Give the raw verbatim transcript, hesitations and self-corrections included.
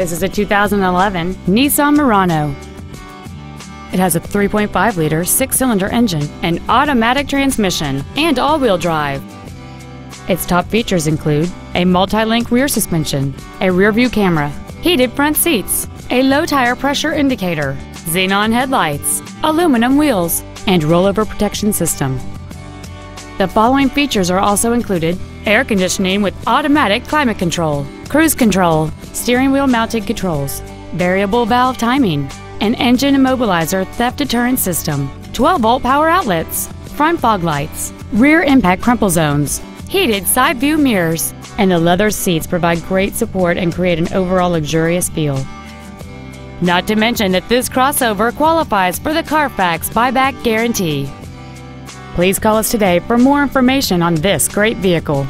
This is a two thousand eleven Nissan Murano. It has a three point five liter six-cylinder engine, an automatic transmission, and all-wheel drive. Its top features include a multi-link rear suspension, a rear-view camera, heated front seats, a low-tire pressure indicator, xenon headlights, aluminum wheels, and rollover protection system. The following features are also included: air conditioning with automatic climate control, cruise control, steering wheel mounted controls, variable valve timing, an engine immobilizer theft deterrent system, twelve volt power outlets, front fog lights, rear impact crumple zones, heated side view mirrors, and the leather seats provide great support and create an overall luxurious feel. Not to mention that this crossover qualifies for the Carfax buyback guarantee. Please call us today for more information on this great vehicle.